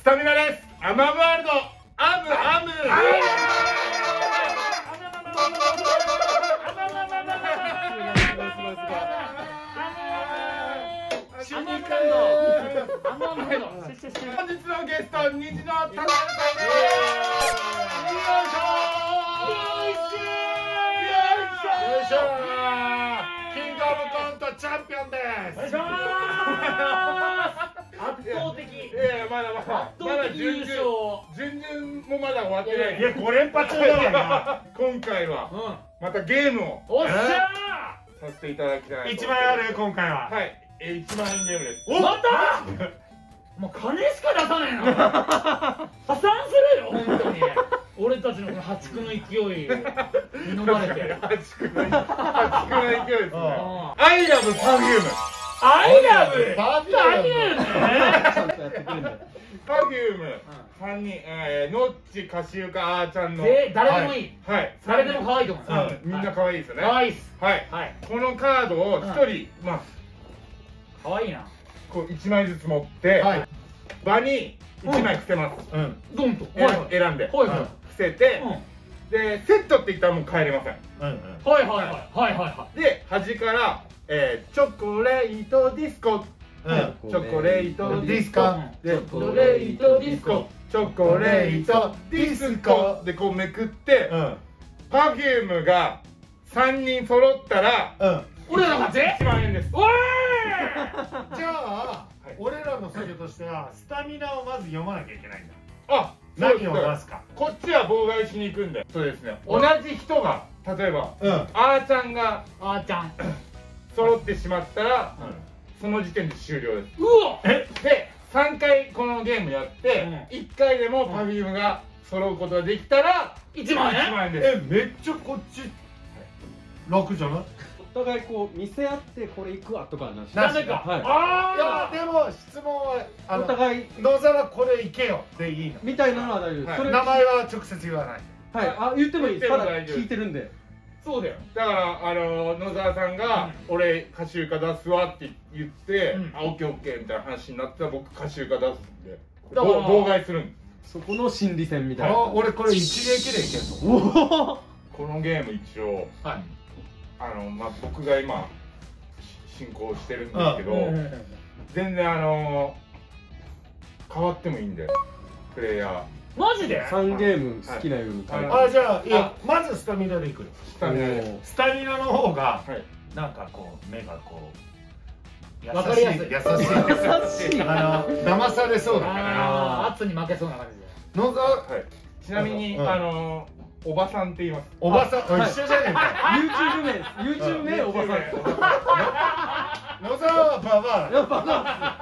スタミナです。アムアムワールドアムアム。本日のゲスト虹のたかるさんです。キングオブコントチャンピオンです。圧倒的。まだ準々もまだ終わってない。いや5連覇中だもんな。今回はまたゲームをさせていただきたい。1枚ある今回は。はい。1万円ゲームです。またもう金しか出さないの破産するよ、本当に。俺たちのこの破竹の勢いを飲まれてる。破竹の勢いですね。アイラブパフューム。アイラブパフュームね。パフューム3人、ノッチ、カシウカ、あーちゃんの。誰でもいい。はい。誰でも可愛いと思う。みんな可愛いですよね。可愛いっす。はい。このカードを1人、可愛いな。こう1枚ずつ持って場に1枚伏せます。ドンと選んで伏せて、でセットって言ったらもう帰れません。はいはい。で端からチョコレートディスコ、チョコレートディスコ、チョコレートディスコ、チョコレートディスコでこうめくってPerfumeが3人揃ったら俺らの勝ち。1万円です。じゃあ、俺らの作業としてはスタミナをまず読まなきゃいけないんだ。あ、何を出すか。こっちは妨害しに行くんで。そうですね。同じ人が例えばあーちゃんが揃ってしまったらその時点で終了です。うおっで3回このゲームやって1回でもPerfumeが揃うことができたら1万円です。え、めっちゃこっち楽じゃない？お互いこう見せ合ってこれ行くわとかなし。なぜか。ああ。でも質問はお互い野沢これ行けよでいいのみたいなのは大丈夫。それ名前は直接言わない。はい。あ、言ってもいい。ただ聞いてるんで。そうだよ。だから野沢さんが俺カシウカ出すわって言ってあオッケーオッケーみたいな話になったら僕カシウカ出すんで妨害するんです。そこの心理戦みたいな。あ、俺これ一撃でいけると思う。このゲーム一応。はい。僕が今進行してるんですけど全然変わってもいいんでプレイヤーマジで3ゲーム好きなように。あ、じゃあまずスタミナでいく。スタミナの方がなんかこう目がこう優しい優しい騙されそうだから圧に負けそうな感じで。野沢、ちなみにおばさんって言います。おばさん、一緒じゃねえか。YouTube 名おばさん。野沢はババア。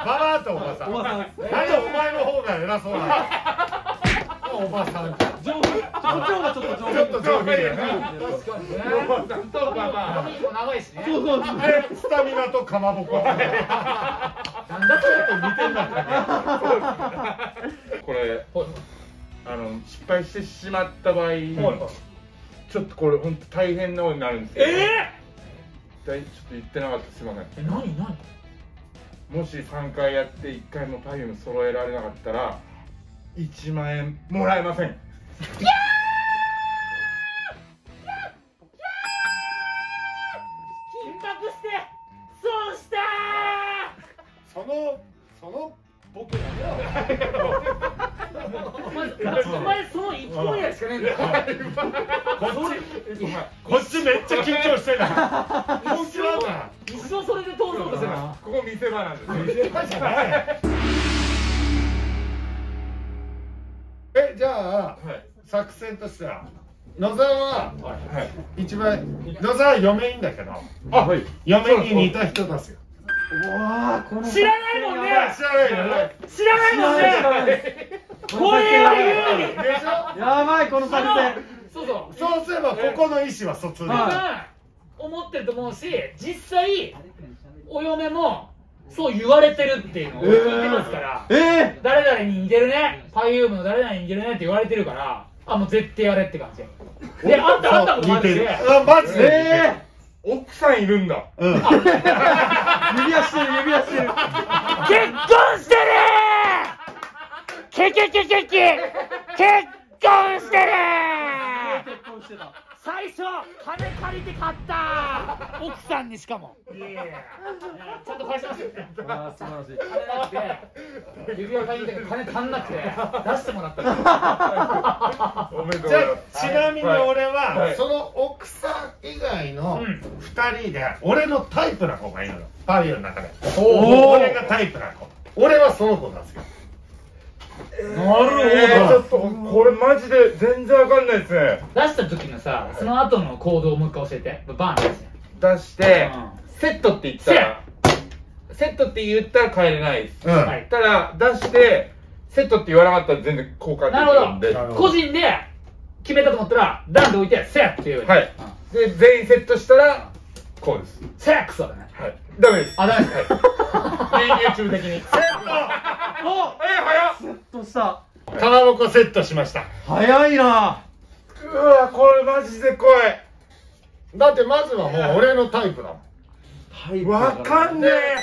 ババアとおばさん。なんでお前の方が偉そうなの。おばさん。上手。ちょっと上手。確かにね。おばさんとババア。長いしね。そう。スタミナとかまぼこ。なんだちょっと似てんだね。これ。失敗してしまった場合ちょっとこれ本当大変なことになるんですけど。ちょっと言ってなかったすいません。何もし3回やって1回もPerfume揃えられなかったら1万円もらえません。緊迫してそうしたー。そのボケだよ。お前その1本やしかねえんだよ。こっちめっちゃ緊張してる。一生それで通そうとしてる。ここ見せ場なんです。見せ場じゃない。じゃあ作戦としては野沢は一番野沢嫁いいんだけど嫁に似た人出すよ。知らないもんね。知らないもんね。怖えよ優に。やばいこの作戦。そうすればここの意思は疎通できる。思ってると思うし、実際お嫁もそう言われてるっていうのを聞いてますから。誰々に似てるね。Perfumeの誰々に似てるねって言われてるから、あもう絶対やれって感じ。であったことマジで。マジで。奥さんいるんだ。指輪してる。結婚してる。結結婚してるー。最初金借りて買ったー。奥さんにしかも。いやいやいや、ちゃんと返しますよ。ああ素晴らしい。金なくて指輪借りて金足んなくて出してもらった。じゃあちなみに俺はその奥さん以外の2人で俺のタイプな子がいるの。パビオの中で。俺がタイプな子。俺はその子なんですよ。なるほど。これマジで全然わかんないですね。出した時のさ、その後の行動をもう一回教えて。バーン出してセットって言ったら、セットって言ったら帰れないです。ただ出してセットって言わなかったら全然交換できるんで、個人で決めたと思ったら段で置いてセットって言う。はい。で全員セットしたらこうです。セックスだね。はい。ダメです。あ、ダメです。YouTube 的に。セット。お、早っ。セットした。かまぼこセットしました。早いな。うわ、これマジで怖い。だってまずはもう俺のタイプだもん。タイプ。わかんねえ。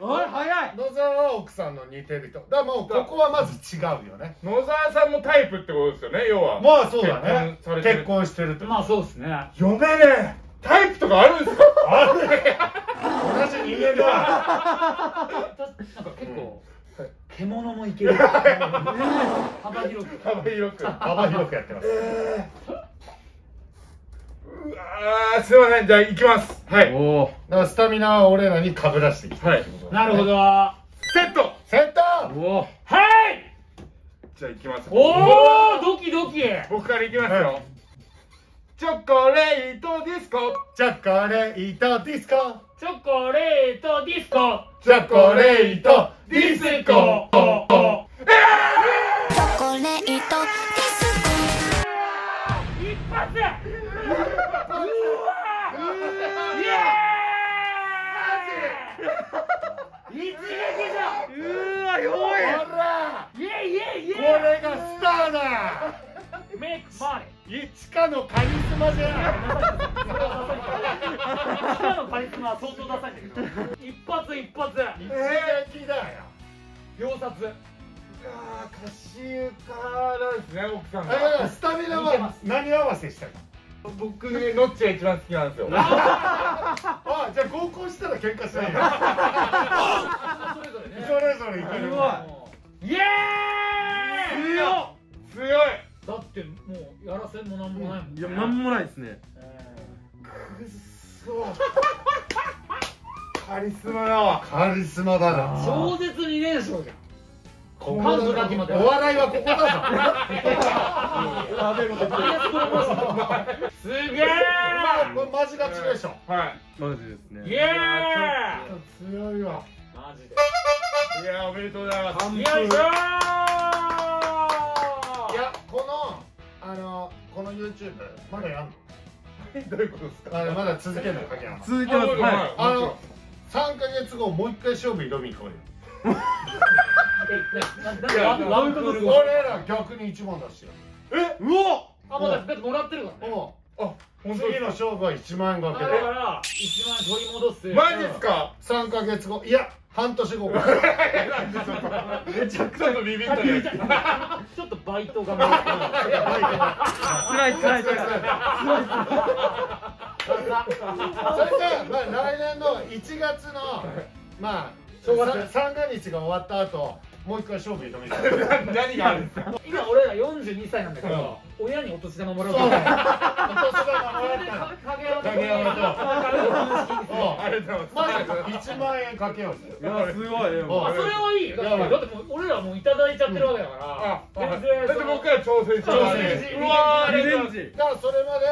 おい早い。野沢は奥さんの似てる人。だからもうここはまず違うよね。野沢さんのタイプってことですよね。要は。まあそうだね。結婚してると。まあそうですね。読めねえ。タイプとかあるんですか。あるね。同じ人間だ。なんか結構。獣もいける。幅広く。幅広くやってます。うわ、すいません、じゃあ、行きます。はい。おお。だから、スタミナは俺らにかぶらしてきて。はい。なるほど。セット。おお。はい。じゃあ、行きます。おお、ドキドキ。僕から行きますよ。チョコレートディスコ。チョコレートディスコ。チョコレートディスコ。チョコレートディスコ。チョコレートディスコ。一発。うわ。一撃だ。うわ、よい。イエイ。これがスターだ。メイクバリ。一かのカリスマじゃん。今のカリスマは相当ダサいんだけど一発一撃だよ。秒殺。いやー、カシウカなんですね、奥さんが。スタミナは何合わせしたの？僕ね、ノッチが一番好きなんですよ。あ、じゃあ合コンしたら喧嘩しないよ。それぞれいける。イエーイ。強い。だってもうやらせんもなんもないもんね。いや、なんもないですね。そう。カリスマだな。超絶2連勝じゃん。お笑いはここだぞ。すげえ。これマジ勝ちでしょ。はい。マジですね。イエーイ。強いわ。マジで。いや、おめでとうございます。よいしょー。いや、この YouTube まだやんの？どういうことですか？あれまだ続けるのかけな。続いてます。はい。3ヶ月後もう一回勝負挑みに来る。俺ら逆に1万出してる。え？うお。あ、まだ別もらってるからね。あ、次の勝負は1万円かけだから1万取り戻す。マジですか？3ヶ月後、いや半年後。めちゃくちゃビビったね。ちょっとバイトが辛い。それじゃあ、まあ、来年の1月のまあ三が日が終わった後もう一回勝負挑みます。何があるんですか？今俺ら42歳なんだけど、親にお年玉もらうから。お年玉もらった。まず1万円かけよう。いや、すごい。それはいいよ。だってもう俺らもういただいちゃってるわけだから。だって僕ら挑戦し。うわー、レンジ。だからそれまで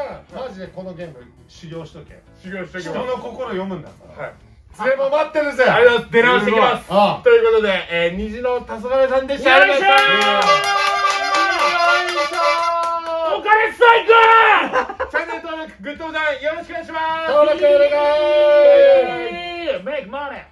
マジでこのゲーム修行しとけ。人の心読むんだから。はい。それも待ってるぜ。ありがとうございます。出直してきます。ということで、虹の黄昏さんでした。よいしょー。お金最高。チャンネル登録、グッドボタンよろしくお願いします。登録お願い。Make money。